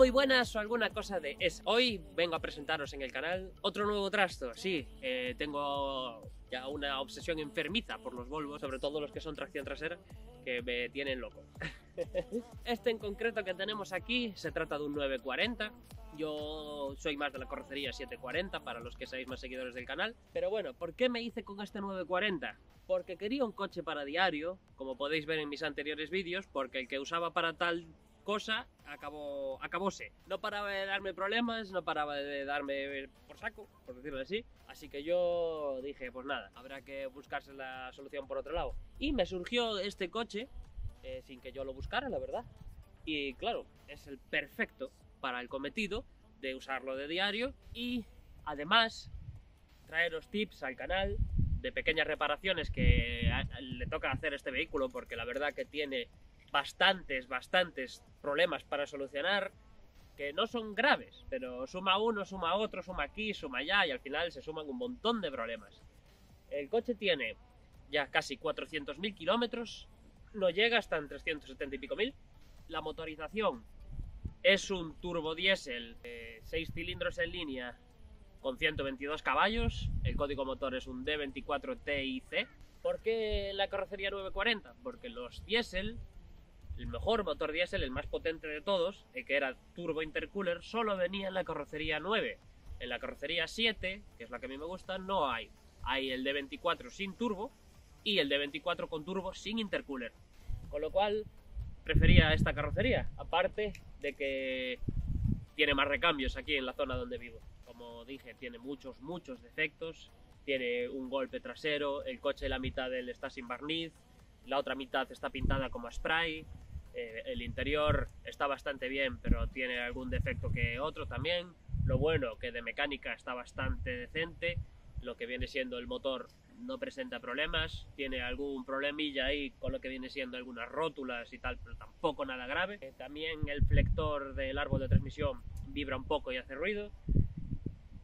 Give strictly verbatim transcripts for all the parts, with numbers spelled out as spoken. muy buenas o alguna cosa de eso. Hoy vengo a presentaros en el canal otro nuevo trasto. Sí, eh, tengo ya una obsesión enfermiza por los Volvo, sobre todo los que son tracción trasera, que me tienen loco. Este en concreto que tenemos aquí se trata de un nueve cuarenta. Yo soy más de la correcería siete cuarenta, para los que seáis más seguidores del canal. Pero bueno, ¿por qué me hice con este nueve cuarenta? Porque quería un coche para diario, como podéis ver en mis anteriores vídeos, porque el que usaba para tal cosa acabó, acabóse. No paraba de darme problemas, no paraba de darme por saco, por decirlo así. Así que yo dije, pues nada, habrá que buscarse la solución por otro lado. Y me surgió este coche, eh, sin que yo lo buscara, la verdad. Y claro, es el perfecto para el cometido de usarlo de diario y además traeros tips al canal de pequeñas reparaciones que le toca hacer a este vehículo, porque la verdad que tiene bastantes, bastantes problemas para solucionar, que no son graves, pero suma uno, suma otro, suma aquí, suma allá y al final se suman un montón de problemas. El coche tiene ya casi cuatrocientos mil kilómetros, no llega hasta en trescientos setenta y pico mil. La motorización es un turbo diésel, eh, seis cilindros en línea con ciento veintidós caballos. El código motor es un D veinticuatro T I C. ¿Por qué la carrocería nueve cuarenta? Porque los diésel, el mejor motor diésel, el más potente de todos, el que era turbo intercooler, solo venía en la carrocería nueve. En la carrocería siete, que es la que a mí me gusta, no hay. Hay el D veinticuatro sin turbo y el D veinticuatro con turbo sin intercooler. Con lo cual prefería esta carrocería, aparte de que tiene más recambios aquí en la zona donde vivo. Como dije, tiene muchos, muchos defectos. Tiene un golpe trasero, el coche la mitad de él está sin barniz, la otra mitad está pintada como spray. Eh, el interior está bastante bien, pero tiene algún defecto que otro también. Lo bueno que de mecánica está bastante decente. Lo que viene siendo el motor no presenta problemas. Tiene algún problemilla ahí con lo que viene siendo algunas rótulas y tal, pero tampoco nada grave. Eh, también el flector del árbol de transmisión vibra un poco y hace ruido.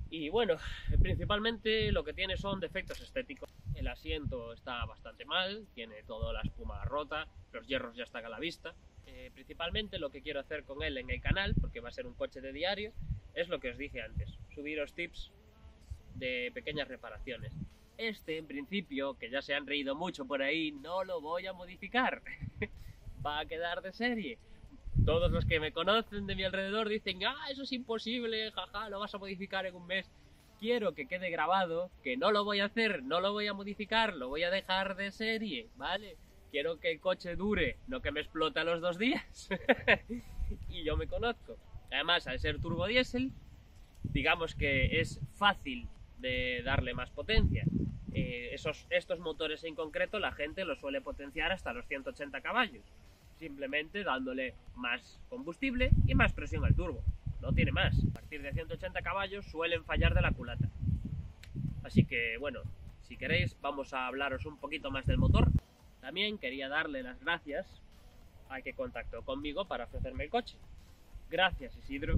Y bueno, principalmente lo que tiene son defectos estéticos. El asiento está bastante mal, tiene toda la espuma rota, los hierros ya están a la vista. Eh, principalmente lo que quiero hacer con él en el canal, porque va a ser un coche de diario, es lo que os dije antes, subiros tips de pequeñas reparaciones. Este, en principio, que ya se han reído mucho por ahí, no lo voy a modificar. Va a quedar de serie. Todos los que me conocen de mi alrededor dicen, ah, eso es imposible, jaja, lo vas a modificar en un mes. Quiero que quede grabado que no lo voy a hacer, no lo voy a modificar, lo voy a dejar de serie, ¿vale? Quiero que el coche dure, no que me explote a los dos días. Y yo me conozco. Además, al ser turbo diésel, digamos que es fácil de darle más potencia. Eh, esos, estos motores en concreto la gente los suele potenciar hasta los ciento ochenta caballos, simplemente dándole más combustible y más presión al turbo. No tiene más. A partir de ciento ochenta caballos suelen fallar de la culata. Así que bueno, si queréis vamos a hablaros un poquito más del motor. También quería darle las gracias al que contactó conmigo para ofrecerme el coche. Gracias, Isidro.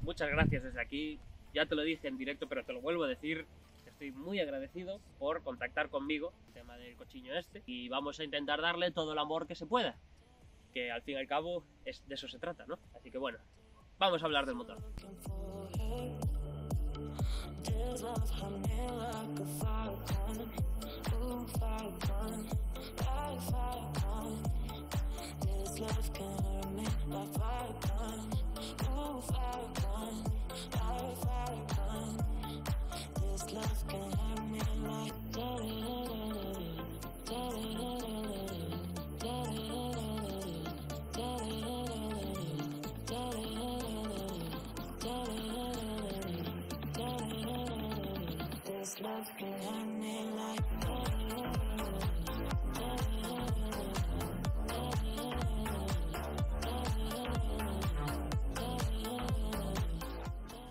Muchas gracias desde aquí. Ya te lo dije en directo, pero te lo vuelvo a decir. Estoy muy agradecido por contactar conmigo el tema del cochiño este. Y vamos a intentar darle todo el amor que se pueda, que al fin y al cabo es, de eso se trata, ¿no? Así que bueno, vamos a hablar del motor.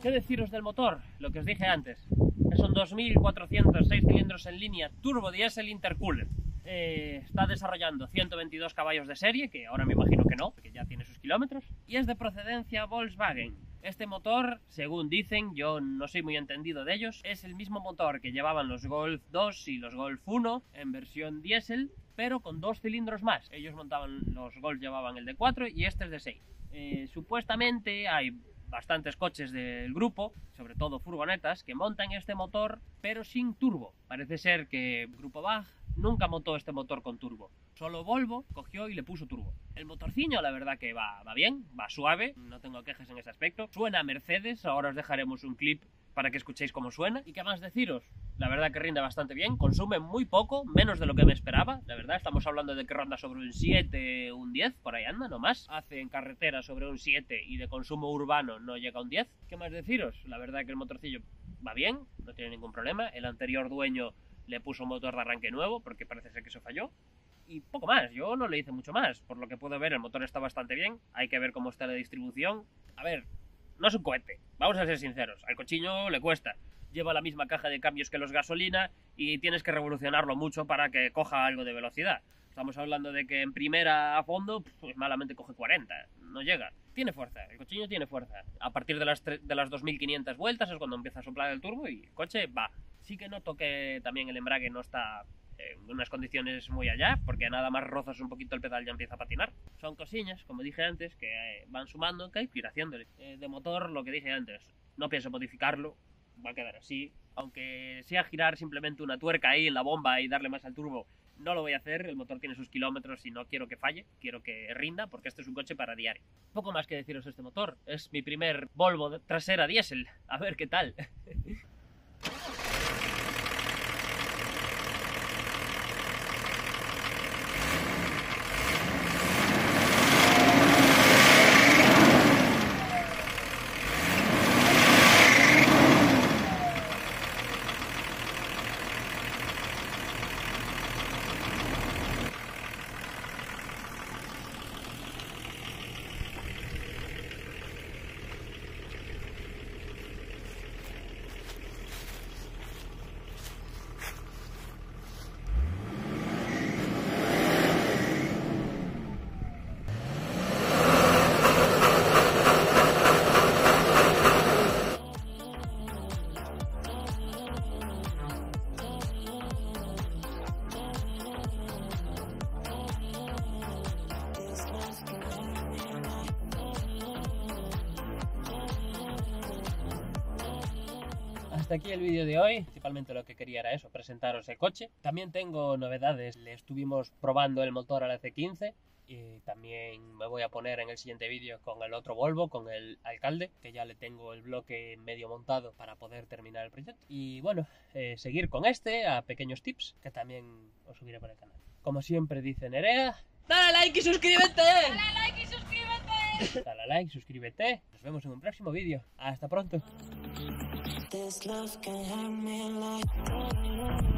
¿Qué deciros del motor? Lo que os dije antes, que son dos mil cuatrocientos seis cilindros en línea, turbo diésel intercooler. Eh, está desarrollando ciento veintidós caballos de serie, que ahora me imagino que no, porque ya tiene sus kilómetros, y es de procedencia Volkswagen. Este motor, según dicen, yo no soy muy entendido de ellos, es el mismo motor que llevaban los Golf dos y los Golf uno en versión diésel, pero con dos cilindros más. Ellos montaban, los Golf llevaban el de cuatro y este es de seis. Eh, supuestamente hay bastantes coches del grupo, sobre todo furgonetas, que montan este motor pero sin turbo. Parece ser que Grupo Bach nunca montó este motor con turbo. Solo Volvo cogió y le puso turbo. El motorciño la verdad que va, va bien, va suave, no tengo quejas en ese aspecto. Suena a Mercedes, ahora os dejaremos un clip para que escuchéis cómo suena. Y qué más deciros, la verdad que rinde bastante bien, consume muy poco, menos de lo que me esperaba. La verdad, estamos hablando de que ronda sobre un siete, un diez, por ahí anda, no más. Hace en carretera sobre un siete y de consumo urbano no llega a un diez. ¿Qué más deciros? La verdad que el motorcillo va bien, no tiene ningún problema. El anterior dueño le puso un motor de arranque nuevo porque parece ser que eso falló. Y poco más, yo no le hice mucho más. Por lo que puedo ver, el motor está bastante bien. Hay que ver cómo está la distribución. A ver... No es un cohete, vamos a ser sinceros, al cochiño le cuesta. Lleva la misma caja de cambios que los gasolina y tienes que revolucionarlo mucho para que coja algo de velocidad. Estamos hablando de que en primera a fondo, pues malamente coge cuarenta, no llega. Tiene fuerza, el cochiño tiene fuerza. A partir de las, de las dos mil quinientas vueltas es cuando empieza a soplar el turbo y el coche va. Sí que noto que también el embrague no está en unas condiciones muy allá, porque nada más rozas un poquito el pedal ya empieza a patinar. Son cosillas, como dije antes, que van sumando, que hay que ir haciéndole. Eh, de motor, lo que dije antes, no pienso modificarlo, va a quedar así. Aunque sea girar simplemente una tuerca ahí en la bomba y darle más al turbo, no lo voy a hacer. El motor tiene sus kilómetros y no quiero que falle, quiero que rinda, porque este es un coche para diario. Poco más que deciros de este motor, es mi primer Volvo trasera diésel, a ver qué tal. Hasta aquí el vídeo de hoy, principalmente lo que quería era eso, presentaros el coche. También tengo novedades, le estuvimos probando el motor al C quince y también me voy a poner en el siguiente vídeo con el otro Volvo, con el Alcalde, que ya le tengo el bloque medio montado para poder terminar el proyecto. Y bueno, eh, seguir con este a pequeños tips que también os subiré por el canal. Como siempre dice Nerea, ¡dale like y suscríbete! ¡Dale like y suscríbete! Dale like, suscríbete. Nos vemos en un próximo vídeo. Hasta pronto. This love can hurt me like